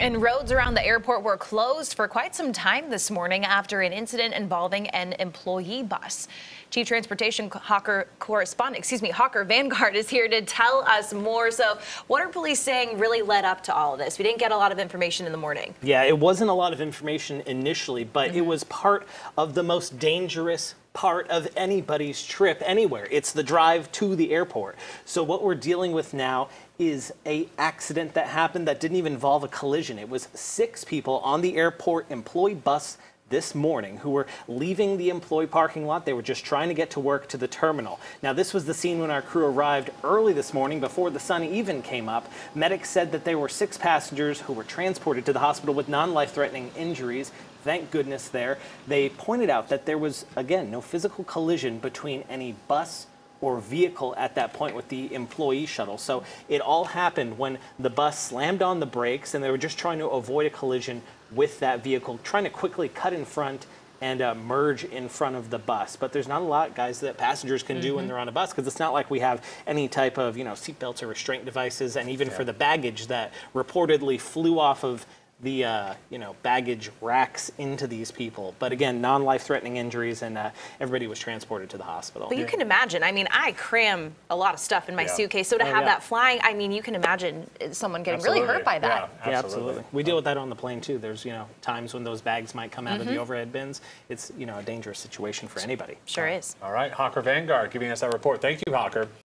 And roads around the airport were closed for quite some time this morning after an incident involving an employee bus. Chief Transportation Hawker Correspondent, Hawker Vanguard is here to tell us more. So what are police saying really led up to all of this? We didn't get a lot of information in the morning. Yeah, it wasn't a lot of information initially, but it was part of the most dangerous part of anybody's trip anywhere. It's the drive to the airport. So what we're dealing with now is an accident that happened that didn't even involve a collision. It was 6 people on the airport employee bus this morning who were leaving the employee parking lot. They were just trying to get to work to the terminal. Now, this was the scene when our crew arrived early this morning before the sun even came up. Medics said that there were 6 passengers who were transported to the hospital with non-life-threatening injuries. Thank goodness there. They pointed out that there was, again, no physical collision between any bus or vehicle at that point with the employee shuttle. So it all happened when the bus slammed on the brakes and they were just trying to avoid a collision with that vehicle, trying to quickly cut in front and merge in front of the bus. But there's not a lot, guys, that passengers can do when they're on a bus, because it's not like we have any type of, you know, seatbelts or restraint devices. And even for the baggage that reportedly flew off of the baggage racks into these people. But again, non-life-threatening injuries, and everybody was transported to the hospital. But you can imagine, I mean, I cram a lot of stuff in my suitcase, so to have that flying, I mean, you can imagine someone getting really hurt by that. Yeah, absolutely. We deal with that on the plane too. There's, you know, times when those bags might come out of the overhead bins. It's, you know, a dangerous situation for anybody. Sure is. All right, Hawker Vanguard giving us that report. Thank you, Hawker.